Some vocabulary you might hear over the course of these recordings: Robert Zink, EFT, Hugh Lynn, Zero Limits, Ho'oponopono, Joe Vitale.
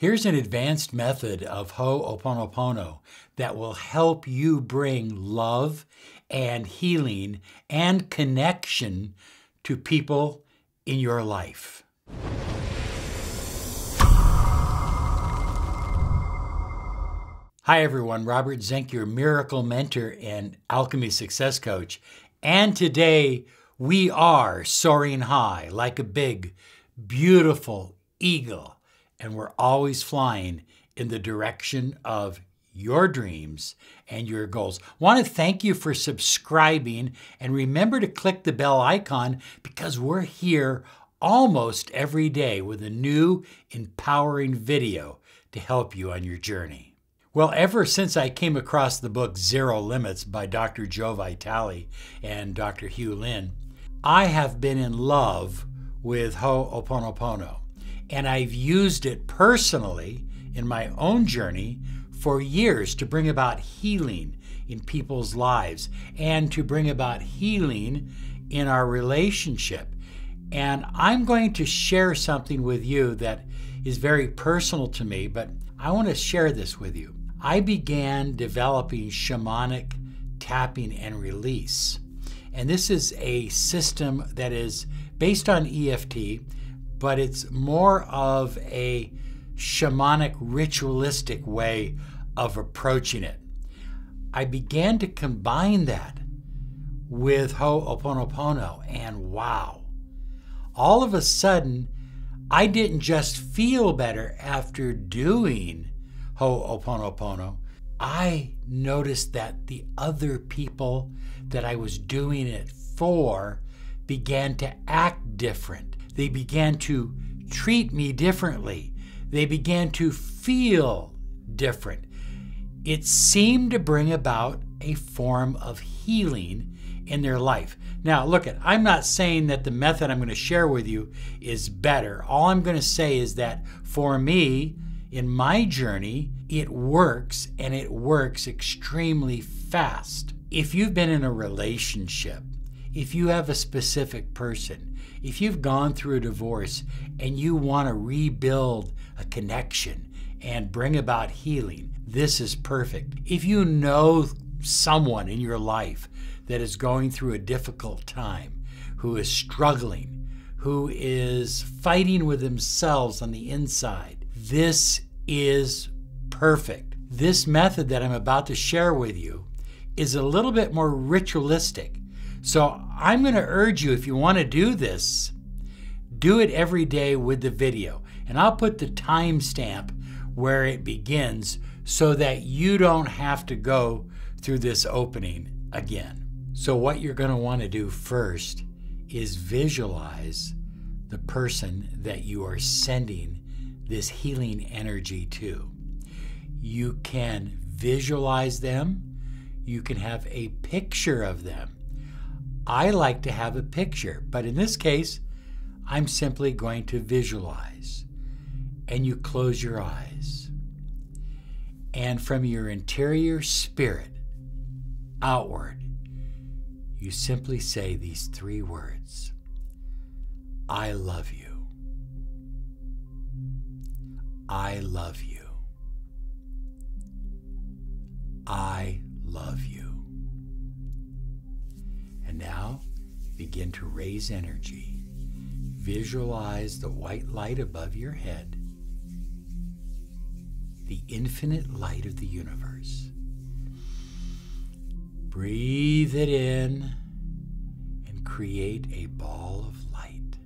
Here's an advanced method of Ho'oponopono that will help you bring love and healing and connection to people in your life. Hi everyone, Robert Zink, your miracle mentor and alchemy success coach. And today we are soaring high like a big, beautiful eagle. And we're always flying in the direction of your dreams and your goals. I want to thank you for subscribing, and remember to click the bell icon because we're here almost every day with a new empowering video to help you on your journey. Well, ever since I came across the book Zero Limits by Dr. Joe Vitale and Dr. Hugh Lynn, I have been in love with Ho'oponopono. And I've used it personally in my own journey for years to bring about healing in people's lives and to bring about healing in our relationship. And I'm going to share something with you that is very personal to me, but I want to share this with you. I began developing shamanic tapping and release. And this is a system that is based on EFT, but it's more of a shamanic, ritualistic way of approaching it. I began to combine that with Ho'oponopono, and wow. All of a sudden, I didn't just feel better after doing Ho'oponopono. I noticed that the other people that I was doing it for began to act different. They began to treat me differently. They began to feel different. It seemed to bring about a form of healing in their life. Now, look, I'm not saying that the method I'm going to share with you is better. All I'm going to say is that for me, in my journey, it works, and it works extremely fast. If you've been in a relationship, if you have a specific person, if you've gone through a divorce and you want to rebuild a connection and bring about healing, this is perfect. If you know someone in your life that is going through a difficult time, who is struggling, who is fighting with themselves on the inside, this is perfect. This method that I'm about to share with you is a little bit more ritualistic. So I'm going to urge you, if you want to do this, do it every day with the video. And I'll put the timestamp where it begins so that you don't have to go through this opening again. So what you're going to want to do first is visualize the person that you are sending this healing energy to. You can visualize them. You can have a picture of them. I like to have a picture, but in this case, I'm simply going to visualize. And you close your eyes. And from your interior spirit, outward, you simply say these three words. I love you. I love you. I love you. And now, begin to raise energy. Visualize the white light above your head, the infinite light of the universe. Breathe it in and create a ball of light,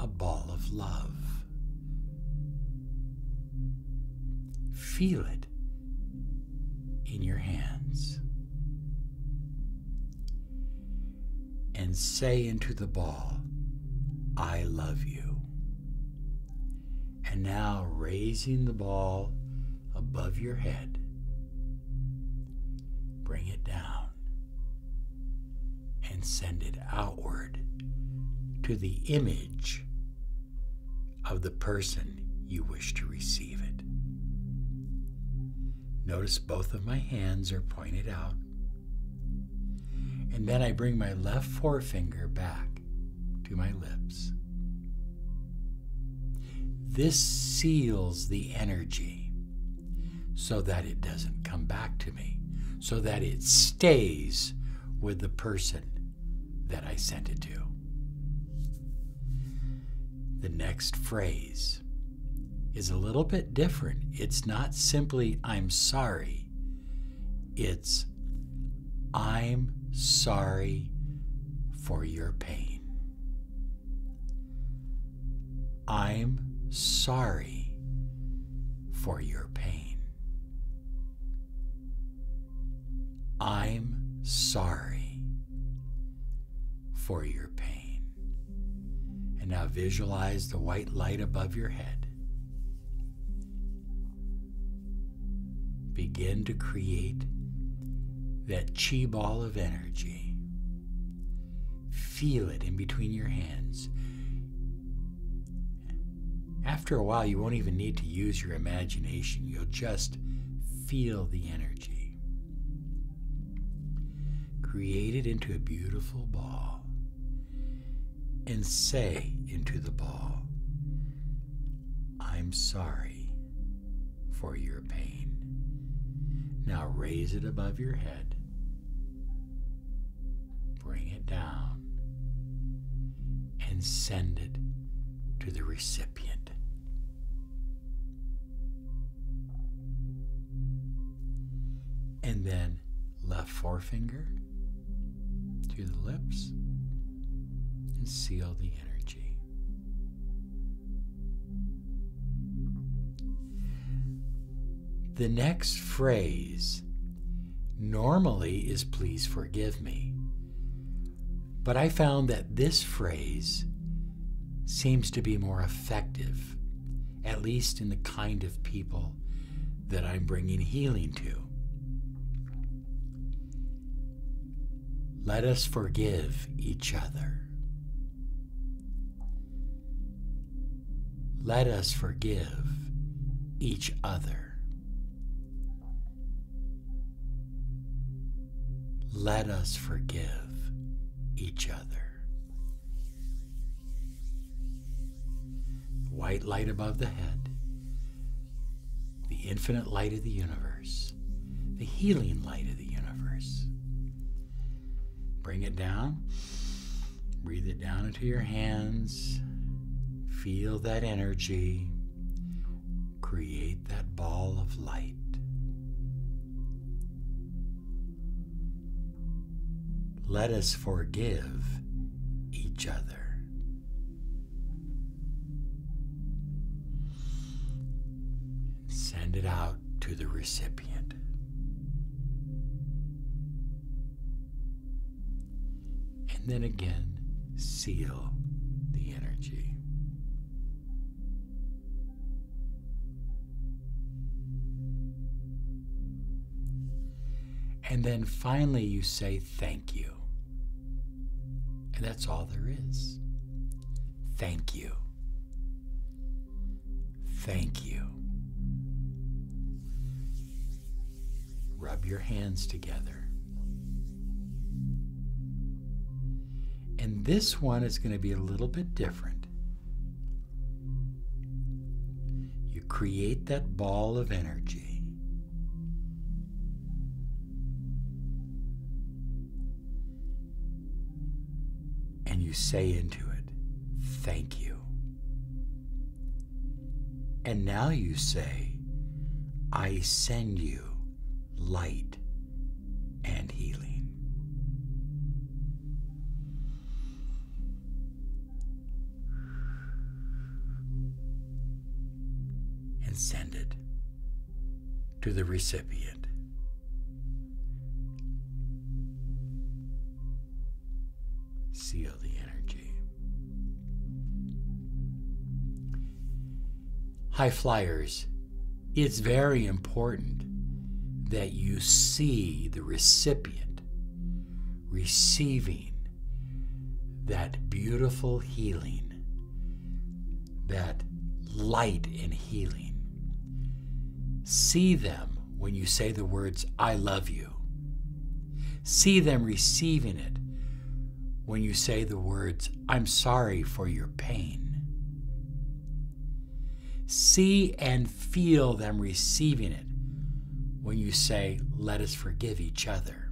a ball of love. Feel it in your hands. And say into the ball, I love you. And now raising the ball above your head, bring it down and send it outward to the image of the person you wish to receive it. Notice both of my hands are pointed out. And then I bring my left forefinger back to my lips. This seals the energy so that it doesn't come back to me, so that it stays with the person that I sent it to. The next phrase is a little bit different. It's not simply, I'm sorry. It's, I'm sorry for your pain. I'm sorry for your pain. I'm sorry for your pain. And now visualize the white light above your head. Begin to create that chi ball of energy. Feel it in between your hands. After a while, you won't even need to use your imagination. You'll just feel the energy. Create it into a beautiful ball and say into the ball, I'm sorry for your pain. Now raise it above your head. Bring it down and send it to the recipient. And then left forefinger to the lips and seal the energy. The next phrase normally is please forgive me, but I found that this phrase seems to be more effective, at least in the kind of people that I'm bringing healing to. Let us forgive each other. Let us forgive each other. Let us forgive each other. White light above the head, the infinite light of the universe, the healing light of the universe. Bring it down, breathe it down into your hands, feel that energy, create that ball of light. Let us forgive each other. Send it out to the recipient. And then again, seal the energy. And then finally you say thank you. And that's all there is. Thank you. Thank you. Rub your hands together. And this one is going to be a little bit different. You create that ball of energy. And you say into it, thank you. And now you say, I send you light and healing. And send it to the recipient. Seal the energy. High flyers, it's very important that you see the recipient receiving that beautiful healing, that light and healing. See them when you say the words, I love you. See them receiving it when you say the words, I'm sorry for your pain. See and feel them receiving it when you say, let us forgive each other.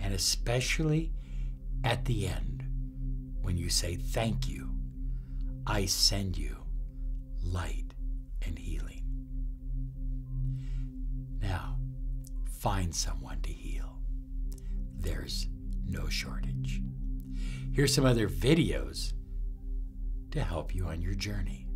And especially at the end, when you say, thank you, I send you light and healing. Now, find someone to heal. There's no shortage. Here's some other videos to help you on your journey.